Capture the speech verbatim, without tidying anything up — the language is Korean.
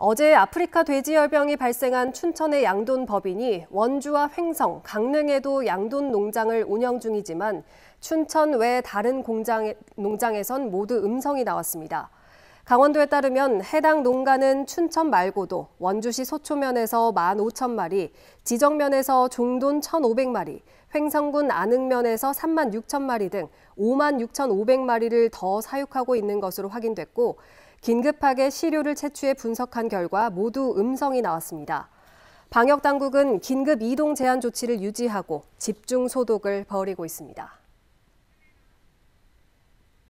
어제 아프리카 돼지열병이 발생한 춘천의 양돈 법인이 원주와 횡성, 강릉에도 양돈 농장을 운영 중이지만 춘천 외 다른 공장, 농장에선 모두 음성이 나왔습니다. 강원도에 따르면 해당 농가는 춘천 말고도 원주시 소초면에서 만 오천 마리, 지정면에서 종돈 천오백 마리, 횡성군 안흥면에서 삼만 육천 마리 등 오만 육천오백 마리를 더 사육하고 있는 것으로 확인됐고, 긴급하게 시료를 채취해 분석한 결과 모두 음성이 나왔습니다. 방역당국은 긴급 이동 제한 조치를 유지하고 집중 소독을 벌이고 있습니다.